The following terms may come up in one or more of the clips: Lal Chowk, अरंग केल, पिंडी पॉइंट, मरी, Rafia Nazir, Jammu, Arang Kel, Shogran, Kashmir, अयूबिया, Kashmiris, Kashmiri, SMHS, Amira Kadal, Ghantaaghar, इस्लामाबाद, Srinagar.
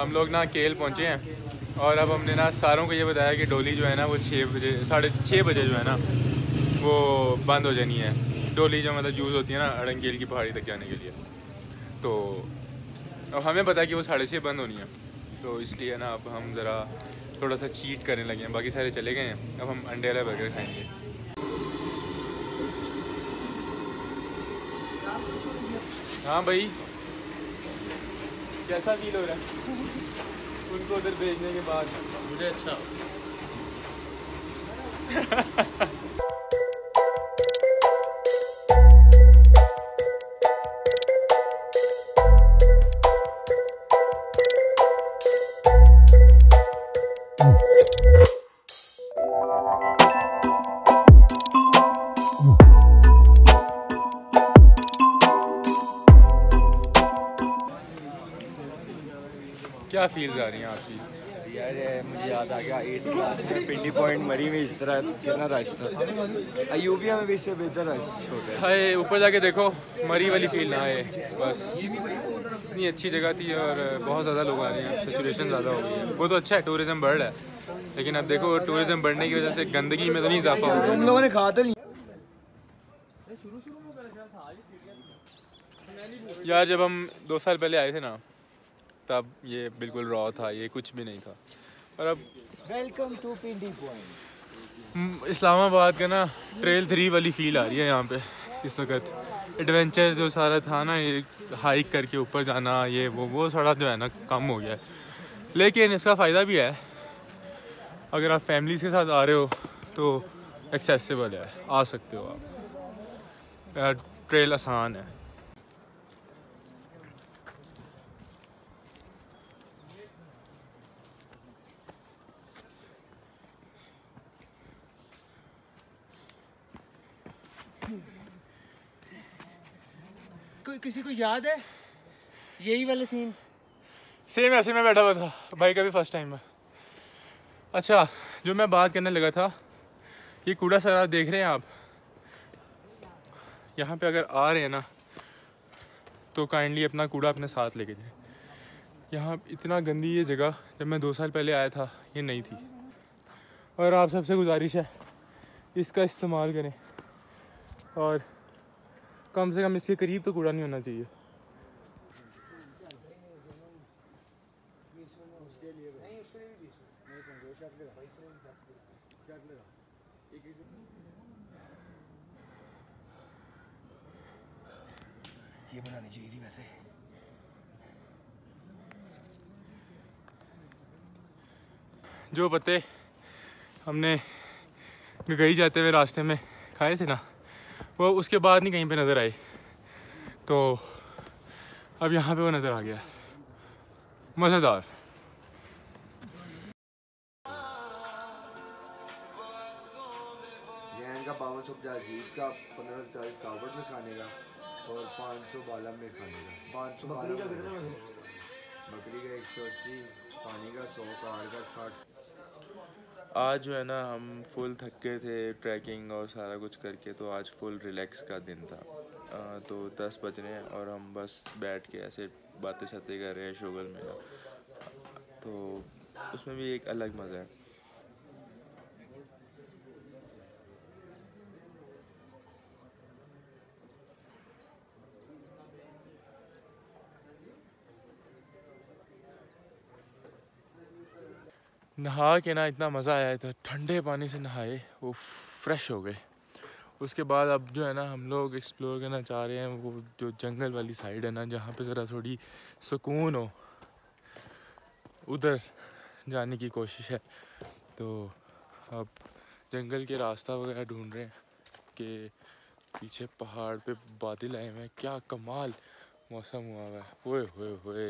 हम लोग ना केल पहुँचे हैं और अब हमने ना सारों को ये बताया कि डोली जो है ना वो 6 बजे 6:30 बजे जो है ना वो बंद हो जानी है। डोली जो मतलब यूज़ होती है ना अड़ंग केल की पहाड़ी तक जाने के लिए, तो अब हमें पता है कि वो 6:30 बंद होनी है, तो इसलिए ना अब हम ज़रा थोड़ा सा चीट करने लगे हैं। बाकी सारे चले गए हैं, अब हम अंडेला बर्गर खाएँगे। हाँ भाई, कैसा फील हो रहा है उनको उधर भेजने के बाद? मुझे अच्छा क्या फील्स आ रही हैं आपकी? यार मुझे याद आ गया 8 क्लास में पिंडी पॉइंट मरी में इस तरह कितना रश था, अयूबिया में भी इससे बेहतर रश होता है। ऊपर जाके देखो, मरी वाली फील ना है, बस इतनी अच्छी जगह थी और बहुत ज़्यादा लोग आ रहे हैं, सैचुरेशन ज़्यादा हो गई है। वो तो अच्छा है, टूरिज़म बढ़ रहा है, लेकिन अब देखो टूरिज़म बढ़ने की वजह से गंदगी में तो नहीं इजाफा हो रहा है। हम लोगों ने खा तो नहीं यार, जब हम 2 साल पहले आए थे ना तब ये बिल्कुल रॉ था, ये कुछ भी नहीं था। और अब welcome to पिंडी पॉइंट इस्लामाबाद का ना ट्रेल 3 वाली फील आ रही है यहाँ पे इस वक्त। एडवेंचर जो सारा था ना, ये हाइक करके ऊपर जाना, ये वो सारा जो है ना कम हो गया है। लेकिन इसका फ़ायदा भी है, अगर आप फैमिलीज़ के साथ आ रहे हो तो एक्सेसिबल है, आ सकते हो आप, ट्रेल आसान है। किसी को याद है यही वाला सीन? सेम ऐसे में बैठा हुआ था भाई का भी फर्स्ट टाइम है। अच्छा, जो मैं बात करने लगा था, ये कूड़ा सारा देख रहे हैं आप, यहाँ पे अगर आ रहे हैं ना तो काइंडली अपना कूड़ा अपने साथ लेके जाए। यहाँ इतना गंदी ये जगह, जब मैं 2 साल पहले आया था ये नहीं थी। और आप सबसे गुजारिश है इसका इस्तेमाल करें और कम से कम इसके करीब तो कूड़ा नहीं होना चाहिए। ये बनानी चाहिए थी वैसे। जो पत्ते हमने गई जाते हुए रास्ते में खाए थे ना, वो उसके बाद नहीं कहीं पे नज़र आई, तो अब यहाँ पे वो नज़र आ गया। मज़ेदार। जैन का 5250, अजीत का 1540 कावड़ में खाने का और 500 बाला में खाने का, 500 बकरी का कितना है? बकरी का 180, पानी का 100, कार का 60। आज जो है ना हम फुल थके थे ट्रैकिंग और सारा कुछ करके, तो आज फुल रिलैक्स का दिन था। तो 10 बज रहे हैं और हम बस बैठ के ऐसे बातें शातें कर रहे हैं शोगल में, तो उसमें भी एक अलग मज़ा है। नहा के ना इतना मज़ा आया था, ठंडे पानी से नहाए, वो फ्रेश हो गए। उसके बाद अब जो है ना हम लोग एक्सप्लोर करना चाह रहे हैं वो जो जंगल वाली साइड है ना, जहाँ पे ज़रा थोड़ी सुकून हो, उधर जाने की कोशिश है। तो अब जंगल के रास्ता वगैरह ढूंढ रहे हैं कि पीछे पहाड़ पे बादल आए हुए हैं। क्या कमाल मौसम हुआ है, ओए होए होए।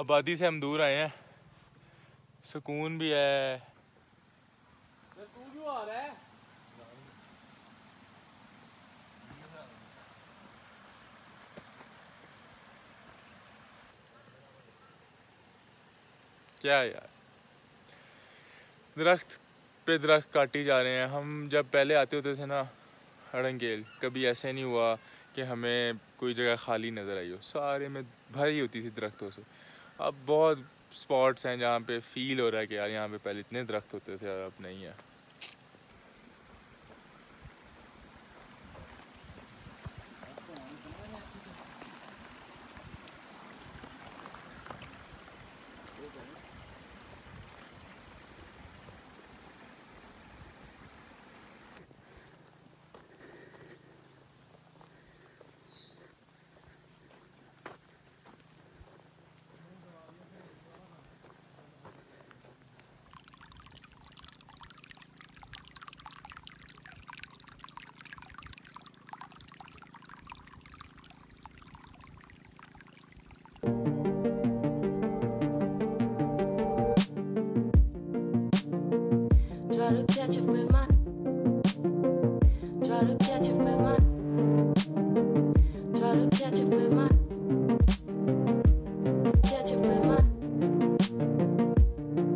आबादी से हम दूर आए हैं, सुकून भी है। तू क्यों आ रहा है? क्या यार, दरख्त पे दरख्त काटे जा रहे हैं। हम जब पहले आते होते थे ना अरंग केल, कभी ऐसे नहीं हुआ कि हमें कोई जगह खाली नज़र आई हो, सारे में भरी होती थी दरख्तों से। अब बहुत स्पॉट्स हैं जहाँ पे फील हो रहा है कि यार यहाँ पे पहले इतने दरख्त होते थे और अब नहीं है।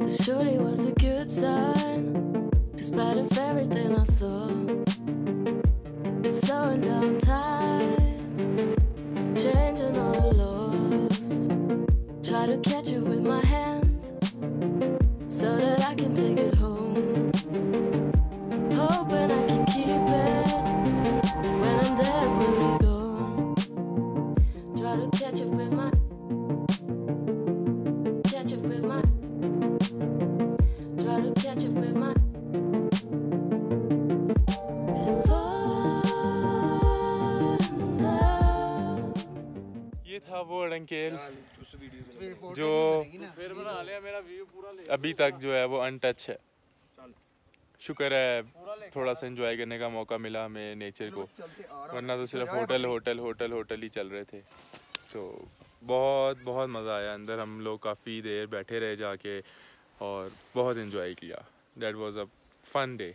This surely was a good sign, despite of everything I saw. It's slowing down time, changing all the laws. Try to catch it with my hands, so that I can take it home. Hoping I can keep it, when I'm there when we're gone. Try to catch it with my वो अरंग केल जो अभी तक जो है वो untouched है। शुक्र है थोड़ा सा एंजॉय करने का मौका मिला हमें नेचर को, वरना तो सिर्फ होटल होटल होटल होटल ही चल रहे थे। तो बहुत बहुत मज़ा आया अंदर, हम लोग काफ़ी देर बैठे रहे जाके और बहुत एंजॉय किया। That was a fun day.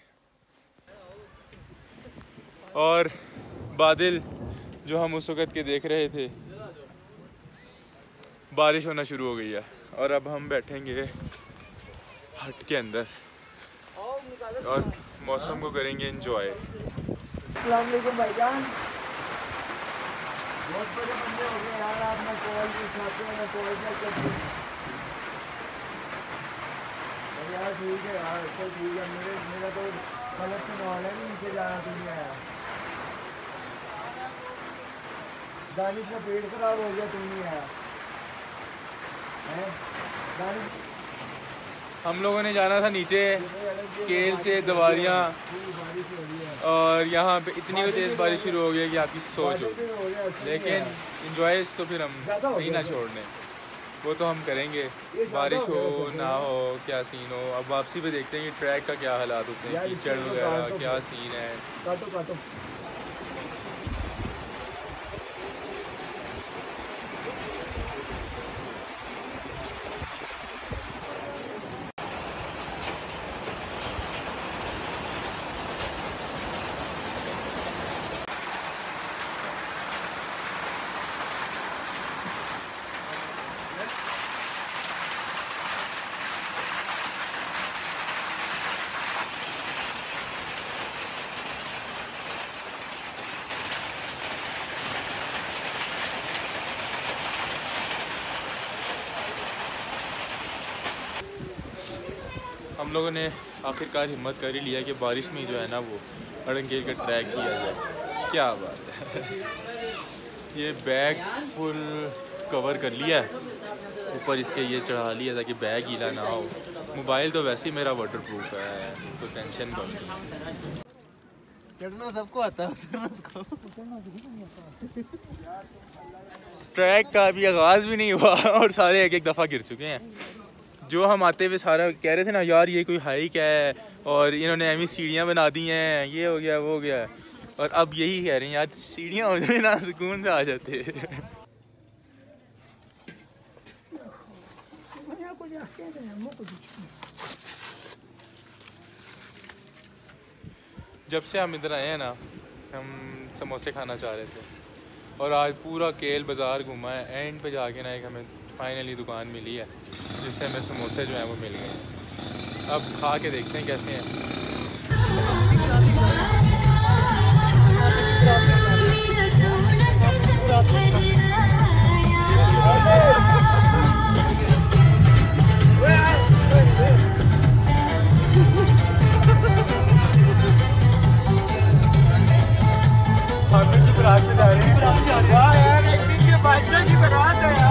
और बादल जो हम उस वक़्त के देख रहे थे, बारिश होना शुरू हो गई है और अब हम बैठेंगे हट के अंदर और मौसम को करेंगे एंजॉय। अस्सलाम वालेकुम भाईजान। बहुत बड़े बंदे हो गए यार आप, ना कॉल उठाते हो ना कॉल बैक करते हो। अरे यार ठीक है यार, चल ठीक है। मेरा तो गलत से माहौल है, नीचे जाना तो नहीं आया। दानिश का पेट खराब हो गया, तुम नहीं आया। हम लोगों ने जाना था नीचे केल से दवारियाँ और यहाँ पे इतनी तेज़ बारिश शुरू हो गई है कि आपकी सोच हो गई। लेकिन इंजॉय तो फिर हम नहीं ना छोड़ने, वो तो हम करेंगे बारिश हो ना हो क्या सीन हो। अब वापसी पे देखते हैं कि ट्रैक का क्या हालात होते हैं, कीचड़ वगैरह क्या सीन है। हम लोगों ने आखिरकार हिम्मत कर ही लिया कि बारिश में जो है ना वो अरंग केल का ट्रैक किया जाए। क्या बात है, ये बैग फुल कवर कर लिया है, ऊपर इसके ये चढ़ा लिया ताकि बैग गीला ना हो। मोबाइल तो वैसे ही मेरा वाटरप्रूफ है, तो टेंशन कम। चढ़ना सबको आता है। ट्रैक का अभी आगाज़ भी नहीं हुआ और सारे एक एक दफ़ा गिर चुके हैं। जो हम आते हुए सारा कह रहे थे ना यार ये कोई हाइक है और इन्होंने ऐसी सीढ़ियाँ बना दी हैं, ये हो गया वो हो गया, और अब यही कह रहे हैं यार सीढ़ियाँ हो जाए ना सुकून से आ जाते। जब से हम इधर आए हैं ना हम समोसे खाना चाह रहे थे और आज पूरा केल बाज़ार घूमा है। एंड पे जाके ना एक हमें फाइनली दुकान मिली है जिससे हमें समोसे जो हैं वो मिल गए। अब खा के देखते हैं कैसे हैं।